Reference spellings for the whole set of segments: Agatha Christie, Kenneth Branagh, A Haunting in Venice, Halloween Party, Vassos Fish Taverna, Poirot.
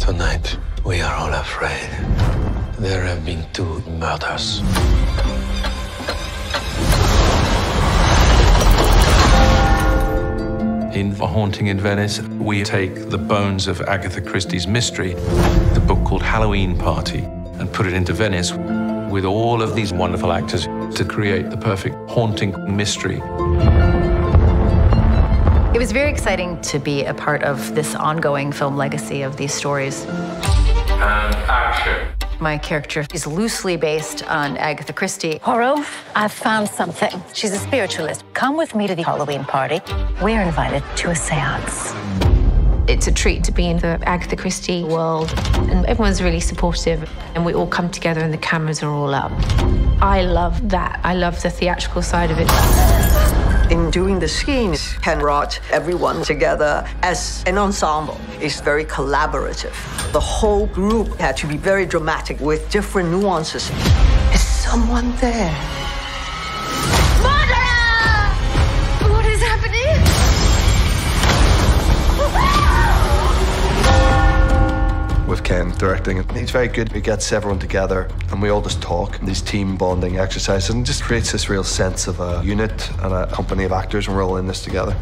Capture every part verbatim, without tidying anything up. Tonight, we are all afraid. There have been two murders. In A Haunting in Venice, we take the bones of Agatha Christie's mystery, the book called Halloween Party, and put it into Venice with all of these wonderful actors to create the perfect haunting mystery. It was very exciting to be a part of this ongoing film legacy of these stories. And action. My character is loosely based on Agatha Christie. Poirot, I've found something. She's a spiritualist. Come with me to the Halloween party. We're invited to a seance. It's a treat to be in the Agatha Christie world, and everyone's really supportive, and we all come together and the cameras are all up. I love that. I love the theatrical side of it. In doing the scenes can brought everyone together as an ensemble. It's very collaborative. The whole group had to be very dramatic with different nuances. Is someone there? Mother! What is happening? With Ken directing it, he's very good. He gets everyone together and we all just talk. These team bonding exercises, and just creates this real sense of a unit and a company of actors, and we're all in this together.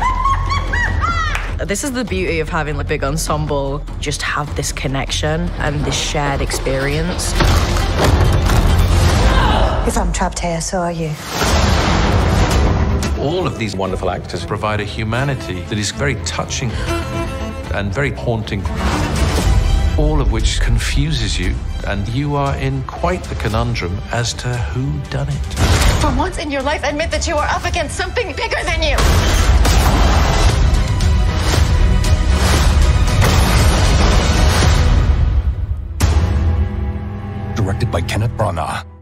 This is the beauty of having a big ensemble. Just have this connection and this shared experience. If I'm trapped here, so are you. All of these wonderful actors provide a humanity that is very touching and very haunting, all of which confuses you, and you are in quite the conundrum as to who done it. For once in your life, admit that you are up against something bigger than you. Directed by Kenneth Branagh.